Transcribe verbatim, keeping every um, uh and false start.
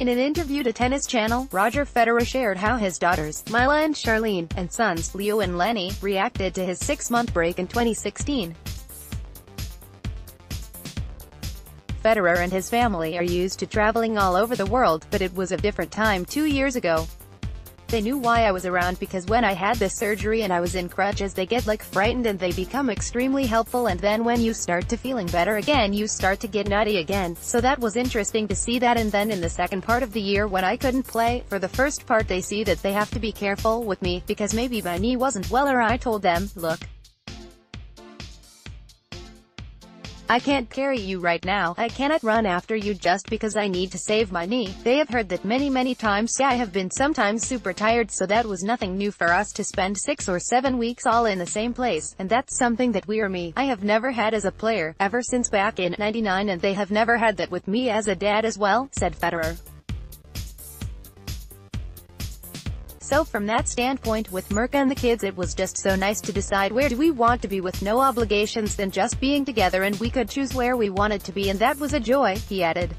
In an interview to Tennis Channel, Roger Federer shared how his daughters, Myla and Charlene, and sons, Leo and Lenny, reacted to his six-month break in twenty sixteen. Federer and his family are used to traveling all over the world, but it was a different time two years ago. They knew why I was around because when I had this surgery and I was in crutches, they get like frightened and they become extremely helpful, and then when you start to feeling better again you start to get nutty again, so that was interesting to see that. And then in the second part of the year when I couldn't play, for the first part they see that they have to be careful with me, because maybe my knee wasn't well, or I told them, look, I can't carry you right now, I cannot run after you just because I need to save my knee. They have heard that many many times. I have been sometimes super tired, so that was nothing new for us to spend six or seven weeks all in the same place, and that's something that we or me, I have never had as a player, ever since back in ninety-nine, and they have never had that with me as a dad as well, said Federer. So from that standpoint, with Mirka and the kids, it was just so nice to decide where do we want to be with no obligations than just being together, and we could choose where we wanted to be, and that was a joy, he added.